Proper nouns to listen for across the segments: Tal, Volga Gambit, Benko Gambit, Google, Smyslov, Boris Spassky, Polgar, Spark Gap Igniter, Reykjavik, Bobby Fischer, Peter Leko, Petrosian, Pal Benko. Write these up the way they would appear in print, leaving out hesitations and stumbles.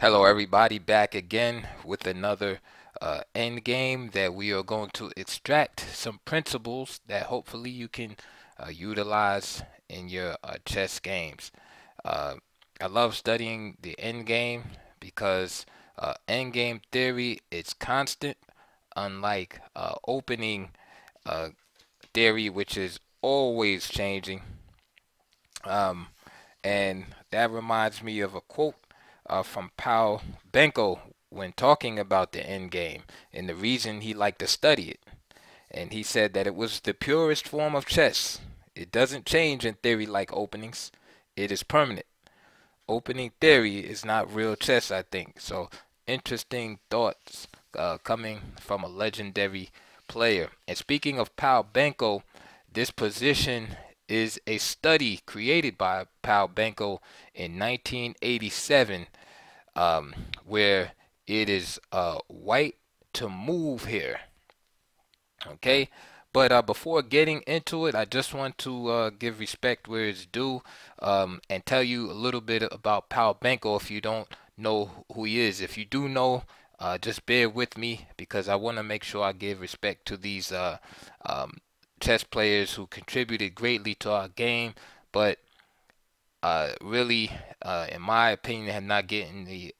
Hello everybody, back again with another end game that we are going to extract some principles that hopefully you can utilize in your chess games. I love studying the end game because end game theory is constant, unlike opening theory, which is always changing. And that reminds me of a quote from Pal Benko when talking about the end game and the reason he liked to study it. And he said that it was the purest form of chess. It doesn't change in theory like openings. It is permanent. Opening theory is not real chess, I think. So interesting thoughts coming from a legendary player. And speaking of Pal Benko, this position is a study created by Pal Benko in 1987, where it is white to move here. Okay, but before getting into it, I just want to give respect where it's due, and tell you a little bit about Pal Benko if you don't know who he is. If you do know, just bear with me because I want to make sure I give respect to these chess players who contributed greatly to our game, but really, in my opinion, have not getting the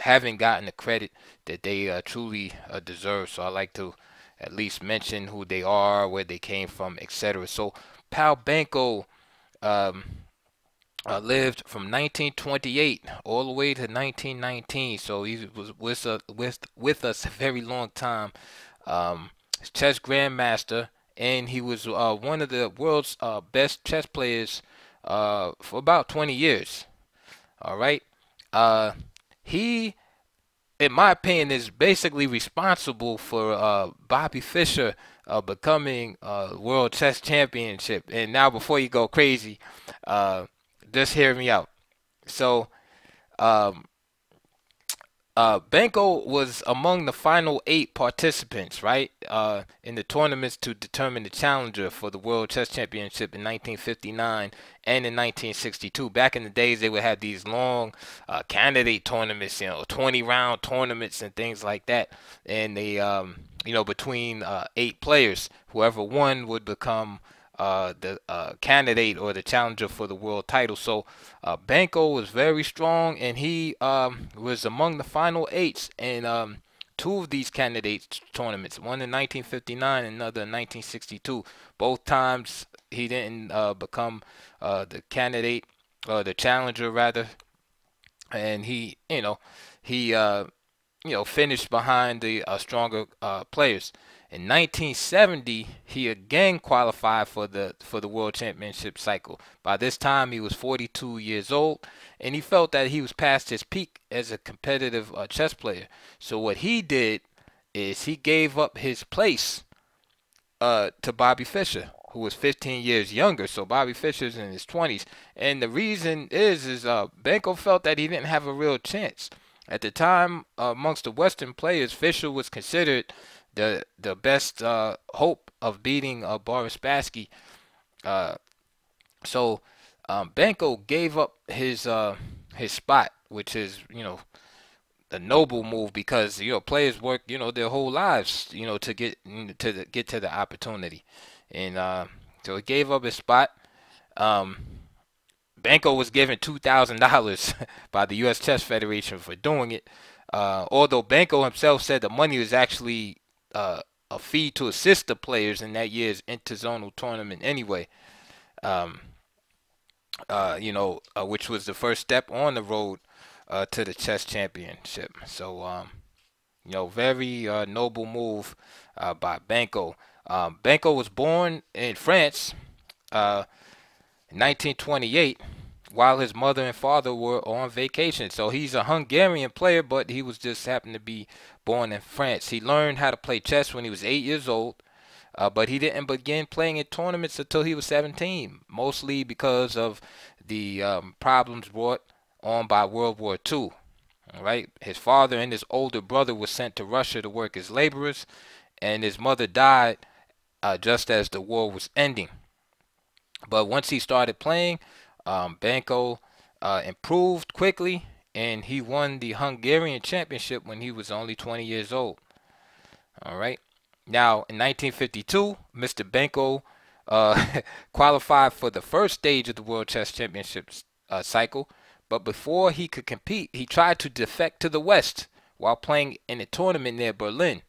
haven't gotten the credit that they truly deserve. So I like to at least mention who they are, where they came from, etc. So Pal Benko lived from 1928 all the way to 1919. So he was with us a very long time. Chess grandmaster, and he was one of the world's best chess players for about 20 years. All right, he, in my opinion, is basically responsible for Bobby Fischer becoming world chess championship. And now, before you go crazy, just hear me out. So Benko was among the final 8 participants, right, in the tournaments to determine the challenger for the World Chess Championship in 1959 and in 1962. Back in the days, they would have these long candidate tournaments, you know, 20-round tournaments and things like that. And they, you know, between 8 players, whoever won would become the candidate or the challenger for the world title. So Benko was very strong, and he was among the final 8s in 2 of these candidates tournaments, one in 1959 and another in 1962. Both times he didn't become the candidate or the challenger rather, and he, you know, he finished behind the stronger players. In 1970, he again qualified for the World Championship cycle. By this time, he was 42 years old, and he felt that he was past his peak as a competitive chess player. So what he did is he gave up his place to Bobby Fischer, who was 15 years younger. So Bobby Fischer's in his 20s, and the reason is Benko felt that he didn't have a real chance. At the time, amongst the Western players, Fischer was considered the best hope of beating Boris Spassky. So Benko gave up his spot, which is, you know, a noble move because, you know, players work, you know, their whole lives, you know, to get to the opportunity, and so he gave up his spot. Benko was given $2,000 by the U.S. Chess Federation for doing it, although Benko himself said the money was actually a fee to assist the players in that year's interzonal tournament anyway, which was the first step on the road to the chess championship. So, you know, very noble move by Benko. Benko was born in France, 1928, while his mother and father were on vacation. So he's a Hungarian player, but he was just happened to be born in France. He learned how to play chess when he was 8 years old, but he didn't begin playing in tournaments until he was 17, mostly because of the problems brought on by World War II. All right, his father and his older brother were sent to Russia to work as laborers, and his mother died just as the war was ending. But once he started playing, Benko improved quickly, and he won the Hungarian championship when he was only 20 years old. All right. Now, in 1952, Mr. Benko qualified for the first stage of the World Chess Championships cycle, but before he could compete, he tried to defect to the West while playing in a tournament near Berlin.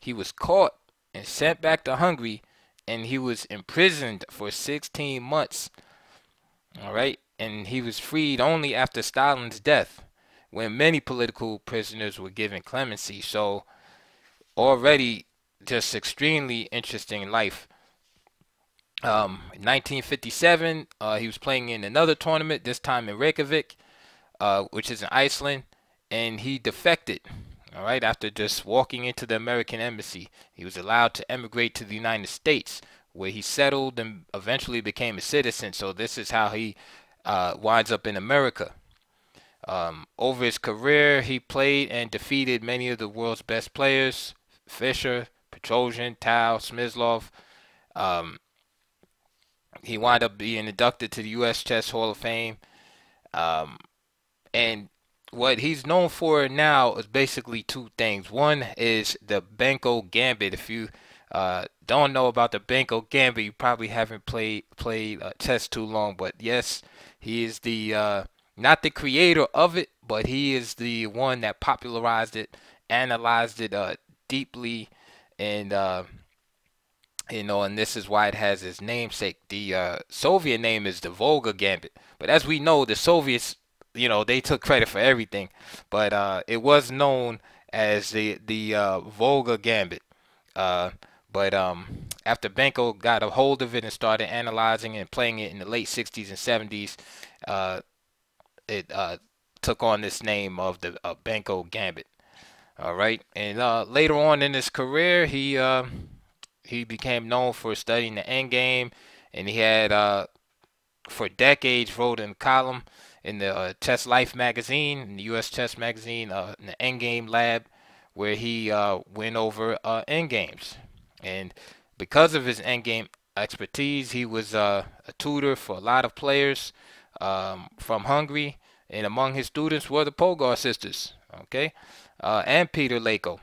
He was caught and sent back to Hungary, and he was imprisoned for 16 months. All right, and he was freed only after Stalin's death, when many political prisoners were given clemency. So, already just extremely interesting life. 1957, he was playing in another tournament, this time in Reykjavik, which is in Iceland, and he defected. All right, after just walking into the American embassy, he was allowed to emigrate to the United States, where he settled and eventually became a citizen. So this is how he winds up in America. Over his career, he played and defeated many of the world's best players: Fischer, Petrosian, Tal, Smyslov. He wound up being inducted to the U.S. Chess Hall of Fame, and what he's known for now is basically two things. One is the Benko Gambit. If you don't know about the Benko Gambit, you probably haven't played chess too long. But yes, he is the not the creator of it, but he is the one that popularized it, analyzed it deeply, and you know, and this is why it has its namesake. The Soviet name is the Volga Gambit, but as we know, the Soviets, you know, they took credit for everything, but it was known as the Volga Gambit. But after Benko got a hold of it and started analyzing and playing it in the late 60s and 70s, it took on this name of the Benko Gambit. All right, and later on in his career, he became known for studying the endgame, and he had for decades wrote in column in the Chess Life magazine, in the U.S. Chess magazine, in the Endgame Lab, where he went over endgames. And because of his endgame expertise, he was a tutor for a lot of players from Hungary, and among his students were the Polgar sisters, okay, and Peter Leko,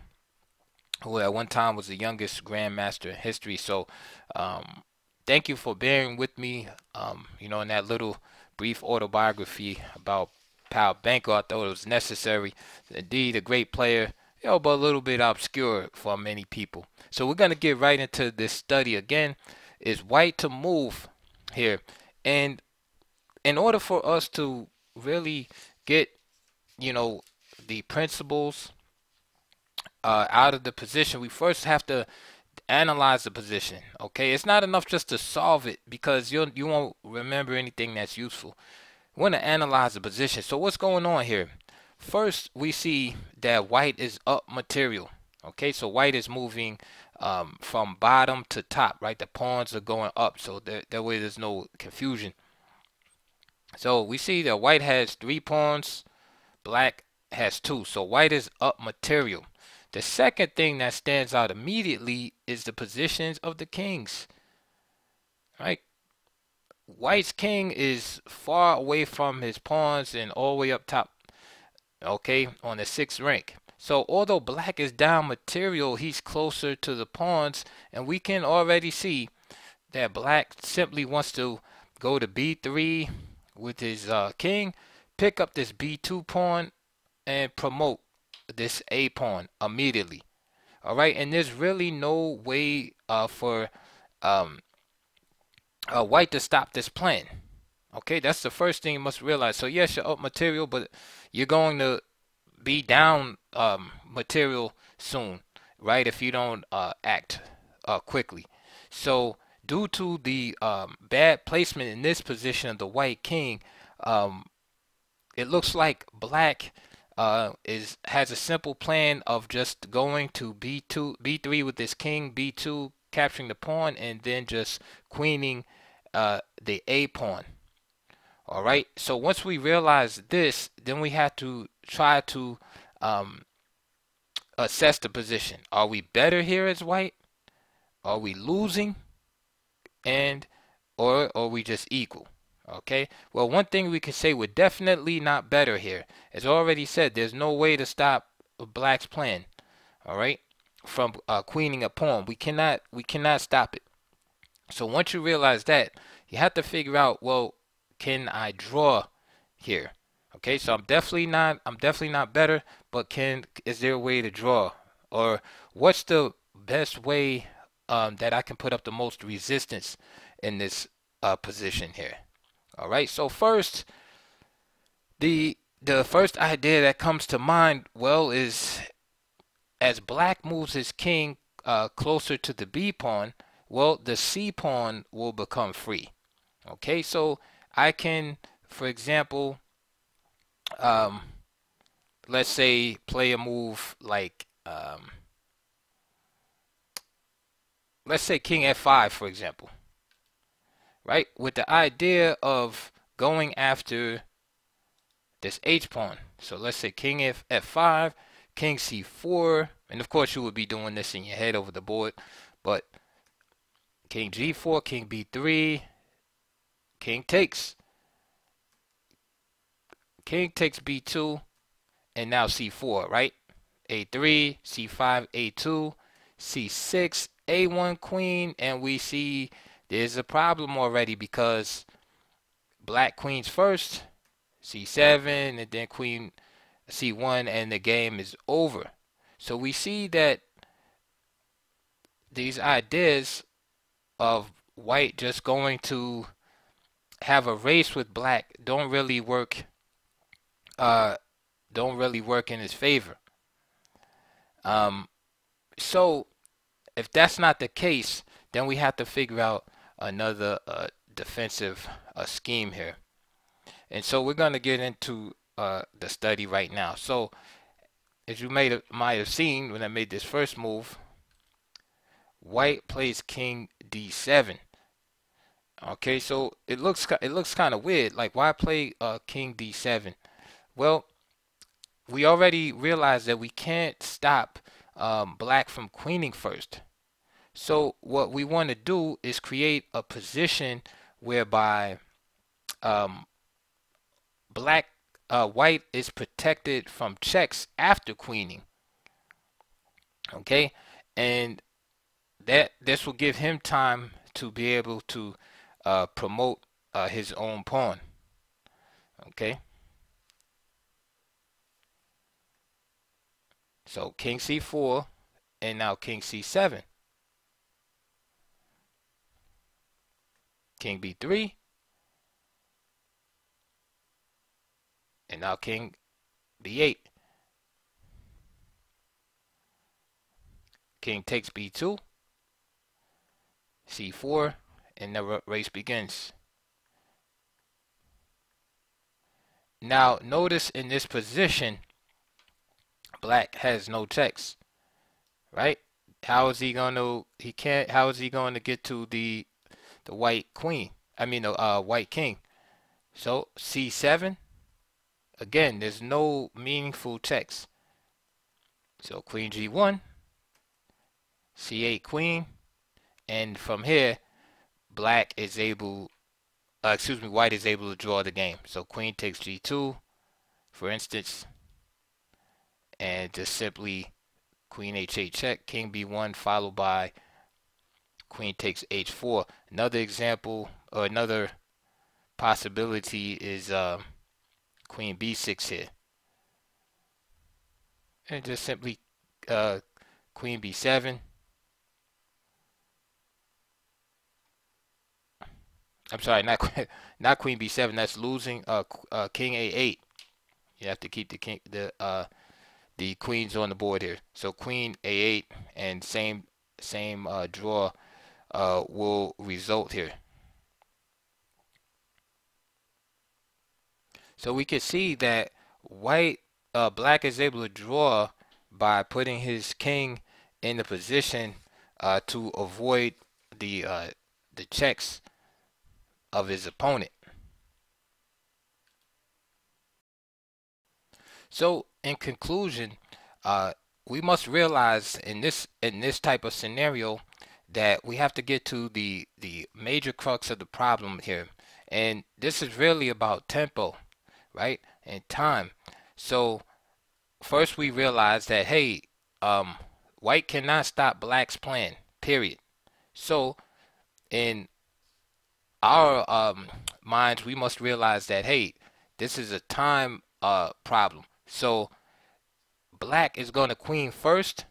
who at one time was the youngest grandmaster in history. So thank you for bearing with me, you know, in that little brief autobiography about Pal Benko. I thought it was necessary. Indeed, a great player, you know, but a little bit obscure for many people. So we're going to get right into this study again. Is white to move here? And in order for us to really get, you know, the principles out of the position, we first have to analyze the position. Okay, it's not enough just to solve it, because you won't remember anything that's useful. We want to analyze the position. So what's going on here? First, we see that white is up material. Okay, so white is moving from bottom to top, right? The pawns are going up, so that way there's no confusion. So we see that white has 3 pawns, black has 2. So white is up material. The second thing that stands out immediately is the positions of the kings. Right? White's king is far away from his pawns and all the way up top, okay, on the 6th rank. So although black is down material, he's closer to the pawns, and we can already see that black simply wants to go to b3 with his king, pick up this b2 pawn, and promote this a pawn immediately. All right, and there's really no way for white to stop this plan. Okay, that's the first thing you must realize. So yes, you're up material, but you're going to be down material soon, right, if you don't act quickly. So due to the bad placement in this position of the white king, it looks like black has a simple plan of just going to b3 with this king, b2, capturing the pawn, and then just queening the a pawn. All right, so once we realize this, then we have to try to assess the position. Are we better here as white? Are we losing? Or are we just equal? Okay, well, one thing we can say we're definitely not better here. As already said, there's no way to stop Black's plan, all right, from queening a pawn. We cannot stop it. So once you realize that, you have to figure out, well, can I draw here? Okay, so I'm definitely not better, but is there a way to draw, or what's the best way that I can put up the most resistance in this position here? All right, so first, the first idea that comes to mind, well, is as Black moves his king closer to the B pawn, well, the C pawn will become free. Okay, so I can, for example, let's say play a move like, let's say King F5, for example. Right, with the idea of going after this H pawn. So let's say King F5, King C4, and of course you would be doing this in your head over the board, but King G4, King B3, King takes. King takes B2, and now C4, right? A3, C5, A2, C6, A1 queen, and we see there's a problem already because Black queens first, C7, and then queen C1, and the game is over. So we see that these ideas of White just going to have a race with Black don't really work in his favor. So if that's not the case, then we have to figure out another defensive scheme here. And so we're going to get into the study right now. So as you might have seen when I made this first move, White plays King D7. Okay, so it looks kind of weird. Like, why play King D7? Well, we already realized that we can't stop Black from queening first. So what we want to do is create a position whereby White is protected from checks after queening. Okay, and this will give him time to be able to promote his own pawn. Okay, so King C4 and now King C7. King B3, and now King B8. King takes B2, C4, and the race begins. Now notice in this position, Black has no checks, right? How is he going to get to the white queen? I mean, the white king. So C7. Again, there's no meaningful checks. So Queen G1, C8 queen, and from here, White is able to draw the game. So Queen takes G2, for instance, and just simply Queen H8 check, King B1 followed by Queen takes H4. Another example, or another possibility, is Queen B6 here, and just simply Queen B7. I'm sorry, not Queen B7. That's losing. King A8. You have to keep the queens on the board here. So Queen A8, and same draw will result here. So we can see that Black is able to draw by putting his king in the position to avoid the checks of his opponent. So in conclusion, we must realize in this type of scenario that we have to get to the major crux of the problem here, And this is really about tempo, right? And time. So first we realize that, hey, white cannot stop black's plan, period. So in our minds, we must realize that, hey, this is a time problem. So black is going to queen first,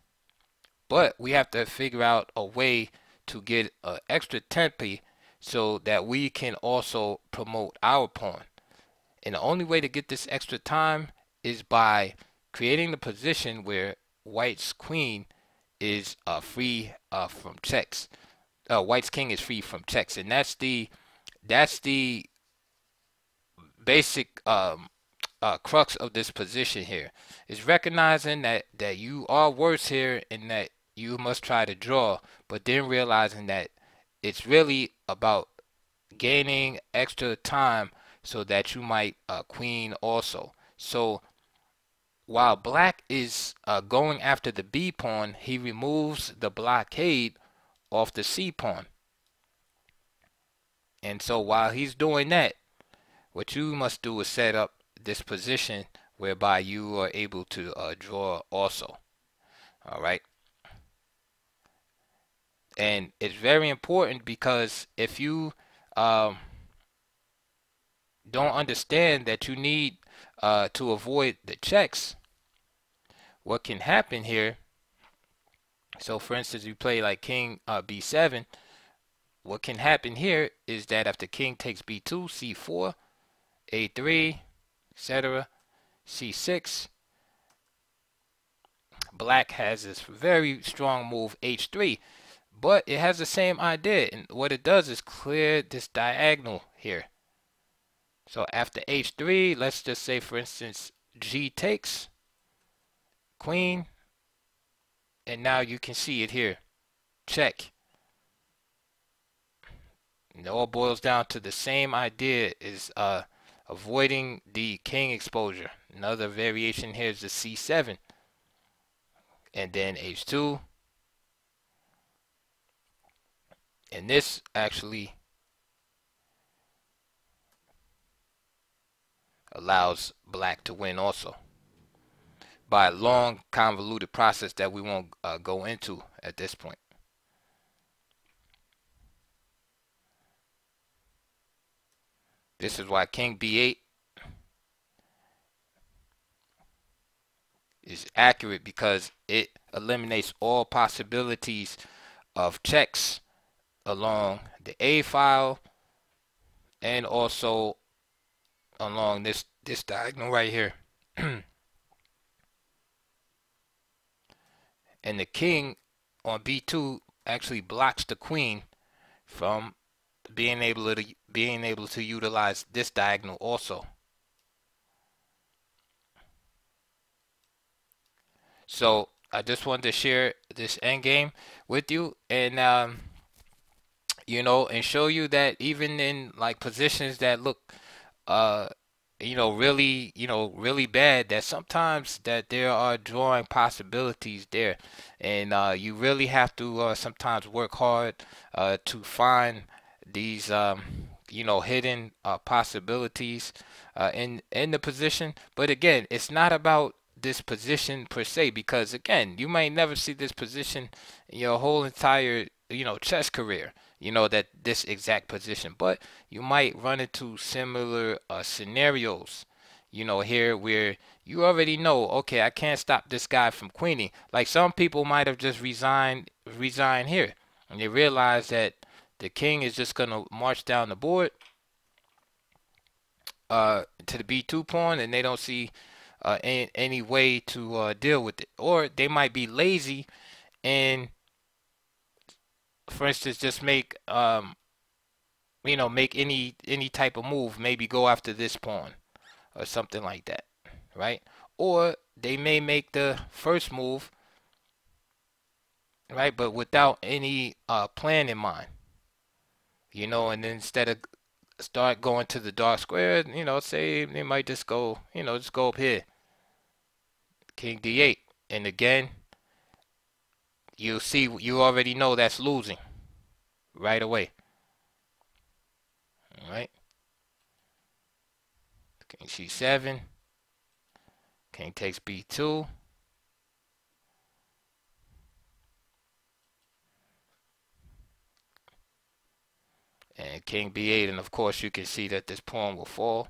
but we have to figure out a way to get an extra tempi so that we can also promote our pawn. And the only way to get this extra time is by creating the position where white's queen is free from checks. White's king is free from checks, and that's the basic crux of this position here. Is recognizing that you are worse here and that you must try to draw, but then realizing that it's really about gaining extra time so that you might queen also. So while black is going after the B pawn, he removes the blockade off the C pawn. And so while he's doing that, what you must do is set up this position whereby you are able to draw also. All right. And it's very important, because if you don't understand that you need to avoid the checks, what can happen here? So for instance, you play like king b7. What can happen here is that after king takes b2, c4, a3, etc., c6, black has this very strong move h3, but it has the same idea, and what it does is clear this diagonal here. So after h3, let's just say for instance g takes, queen, and now you can see it here, check. And it all boils down to the same idea, is avoiding the king exposure. Another variation here is the c7, and then h2, and this actually allows black to win also, by a long convoluted process that we won't go into at this point. This is why king b8 is accurate, because it eliminates all possibilities of checks along the A file and also along this diagonal right here. And the king on b2 actually blocks the queen from being able to utilize this diagonal also. So I just wanted to share this endgame with you, and you know, and show you that even in like positions that look you know, really, you know, really bad, that sometimes that there are drawing possibilities there, and you really have to sometimes work hard to find these you know, hidden possibilities in the position. But again, it's not about this position per se, because again, you might never see this position in your whole entire, you know, chess career, you know, that this exact position, but you might run into similar scenarios, you know, here where you already know, okay, I can't stop this guy from queening. Like some people might have just resigned here, and they realize that the king is just going to march down the board to the b2 pawn, and they don't see any way to deal with it. Or they might be lazy and, for instance, just make you know, make any type of move, maybe go after this pawn or something like that, right? Or they may make the first move, right, but without any plan in mind, you know, and instead of start going to the dark square, you know, say they might just go, you know, just go up here, king d8, and again, you see, you already know that's losing right away. All right. King c7. King takes b2. And king b8, and of course you can see that this pawn will fall.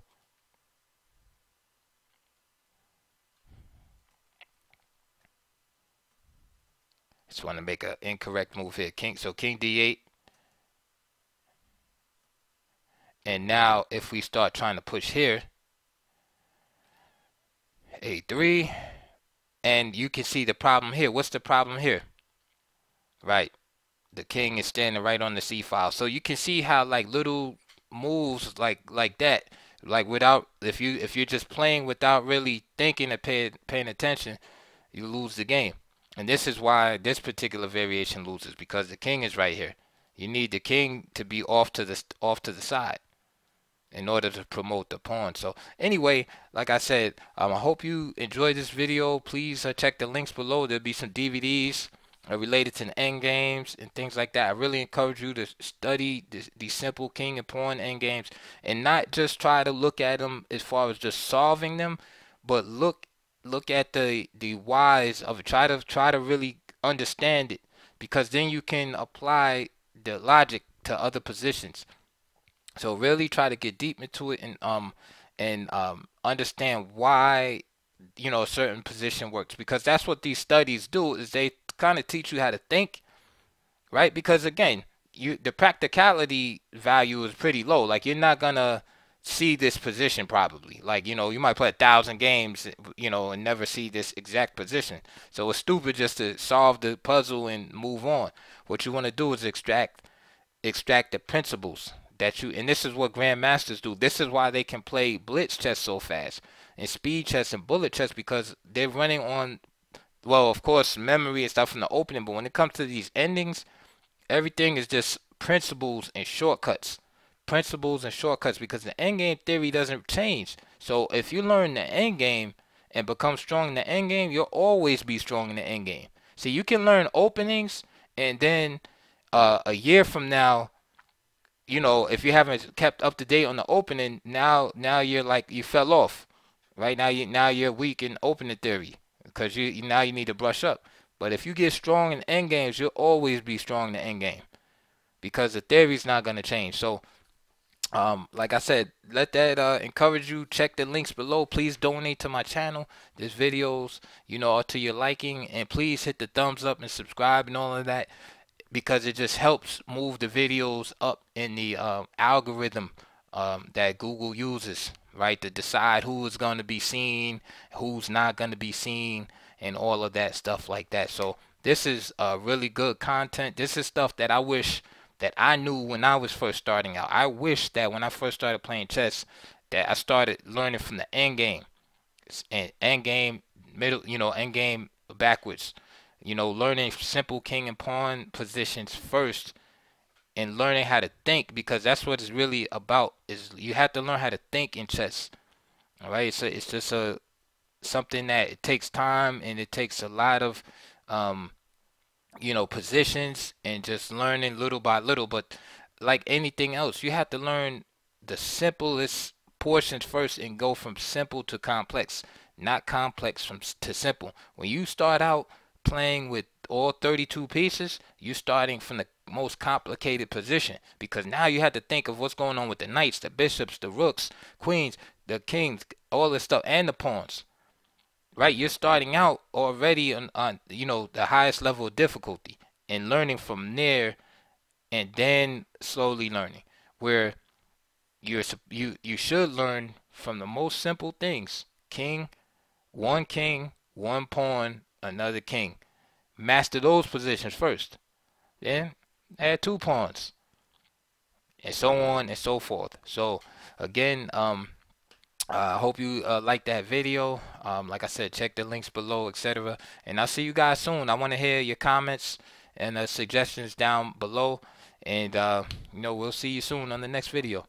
Just want to make an incorrect move here. King, so king d8. And now if we start trying to push here, a3, and you can see the problem here. What's the problem here? Right. The king is standing right on the c file. So you can see how like little moves like that, like without, if you're just playing without really thinking and paying attention, you lose the game. And this is why this particular variation loses, because the king is right here. You need the king to be off to the side in order to promote the pawn. So anyway, like I said, I hope you enjoyed this video. Please check the links below. There'll be some DVDs related to the end games and things like that. I really encourage you to study the simple king and pawn end games, and not just try to look at them as far as just solving them, but look at the whys of it. Try to really understand it, because then you can apply the logic to other positions. So really try to get deep into it and understand why, you know, a certain position works, because that's what these studies do, is they kind of teach you how to think, right? Because again, the practicality value is pretty low. Like, you're not gonna see this position probably. Like, you know, you might play 1,000 games, you know, and never see this exact position. So it's stupid just to solve the puzzle and move on. What you want to do is extract the principles that you, and this is what grandmasters do. This is why they can play blitz chess so fast, and speed chess and bullet chess, because they're running on, well, of course, memory and stuff from the opening, but when it comes to these endings, everything is just principles and shortcuts. Principles and shortcuts, because the endgame theory doesn't change. So if you learn the endgame and become strong in the endgame, you'll always be strong in the endgame. See, you can learn openings, and then a year from now, you know, if you haven't kept up to date on the opening, now you're like, you fell off. Right now, you're weak in opening theory, because now you need to brush up. But if you get strong in end games, you'll always be strong in the end game, because the theory's not gonna change. So, like I said, let that encourage you. Check the links below. Please donate to my channel. This videos, you know, are to your liking, and please hit the thumbs up and subscribe and all of that, because it just helps move the videos up in the algorithm that Google uses, right, to decide who is going to be seen, who's not going to be seen, and all of that stuff like that. So this is really good content. This is stuff that I wish that I knew when I was first starting out. I wish that when I first started playing chess, that I started learning from the end game, and end game middle, you know, end game backwards, you know, learning simple king and pawn positions first, and learning how to think, because that's what it's really about. Is you have to learn how to think in chess. All right, so it's just something that it takes time, and it takes a lot of you know, positions, and just learning little by little. But like anything else, you have to learn the simplest portions first, and go from simple to complex, not complex to simple. When you start out playing with all 32 pieces, you're starting from the most complicated position, because now you have to think of what's going on with the knights, the bishops, the rooks, queens, the kings, all this stuff, and the pawns. Right, you're starting out already on you know, the highest level of difficulty, and learning from there, and then slowly learning, where you should learn from the most simple things: king, one pawn, another king. Master those positions first, then add two pawns, and so on and so forth. So again, I hope you liked that video. Like I said, check the links below, etc. And I'll see you guys soon. I want to hear your comments and suggestions down below. And, you know, we'll see you soon on the next video.